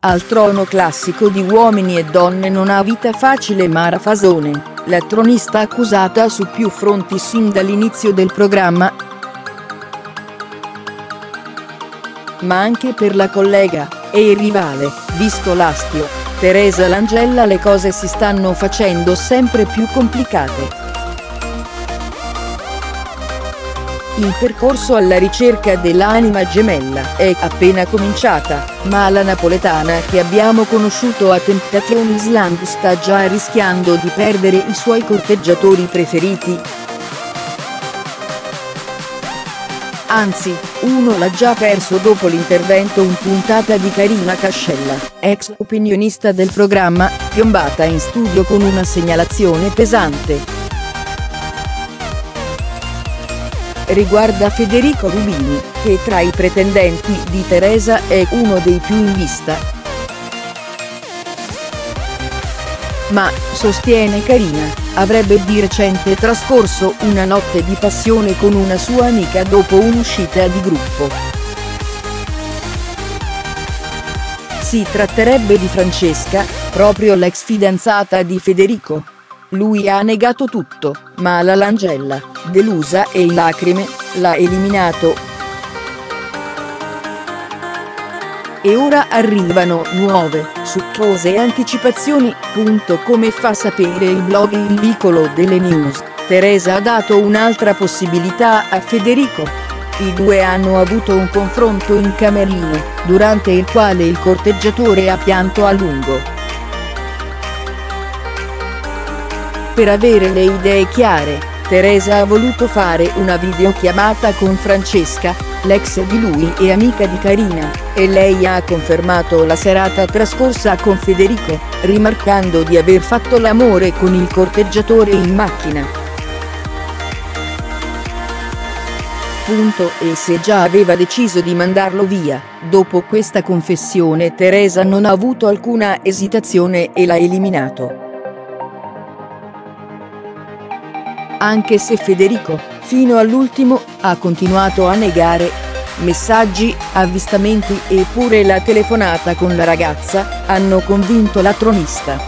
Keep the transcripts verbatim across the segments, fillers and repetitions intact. Al trono classico di Uomini e Donne non ha vita facile Mara Fasone, la tronista accusata su più fronti sin dall'inizio del programma, ma anche per la collega, e il rivale, visto l'astio, Teresa Langella le cose si stanno facendo sempre più complicate. Il percorso alla ricerca dell'anima gemella è appena cominciata, ma la napoletana che abbiamo conosciuto a Temptation Island sta già rischiando di perdere i suoi corteggiatori preferiti. Anzi, uno l'ha già perso dopo l'intervento in puntata di Karina Cascella, ex opinionista del programma, piombata in studio con una segnalazione pesante. Riguarda Federico Rubini, che tra i pretendenti di Teresa è uno dei più in vista. Ma, sostiene Karina, avrebbe di recente trascorso una notte di passione con una sua amica dopo un'uscita di gruppo. Si tratterebbe di Francesca, proprio l'ex fidanzata di Federico. Lui ha negato tutto, ma la Langella, delusa e in lacrime, l'ha eliminato. E ora arrivano nuove, succose anticipazioni, punto come fa sapere il blog Il Vicolo delle News, Teresa ha dato un'altra possibilità a Federico. I due hanno avuto un confronto in camerino, durante il quale il corteggiatore ha pianto a lungo. Per avere le idee chiare, Teresa ha voluto fare una videochiamata con Francesca, l'ex di lui e amica di Karina, e lei ha confermato la serata trascorsa con Federico, rimarcando di aver fatto l'amore con il corteggiatore in macchina. Punto. E se già aveva deciso di mandarlo via, dopo questa confessione Teresa non ha avuto alcuna esitazione e l'ha eliminato. Anche se Federico, fino all'ultimo, ha continuato a negare messaggi, avvistamenti e pure la telefonata con la ragazza, hanno convinto la tronista.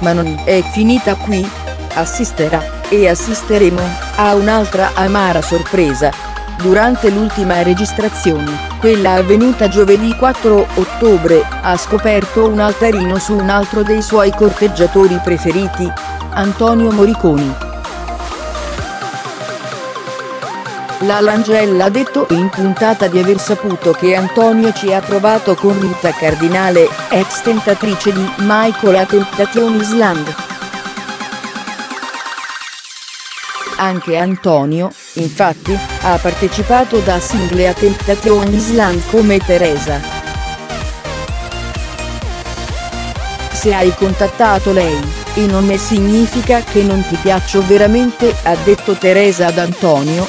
Ma non è finita qui. Assisterà, e assisteremo, a un'altra amara sorpresa. Durante l'ultima registrazione, quella avvenuta giovedì quattro ottobre, ha scoperto un altarino su un altro dei suoi corteggiatori preferiti, Antonio Moriconi. La Langella ha detto in puntata di aver saputo che Antonio ci ha provato con Rita Cardinale, ex tentatrice di Michael a Temptation Island. Anche Antonio, infatti, ha partecipato da single a Temptation Island come Teresa. Se hai contattato lei, e non me significa che non ti piaccio veramente, ha detto Teresa ad Antonio.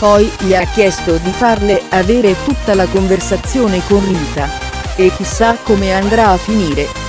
Poi gli ha chiesto di farle avere tutta la conversazione con Rita. E chissà come andrà a finire.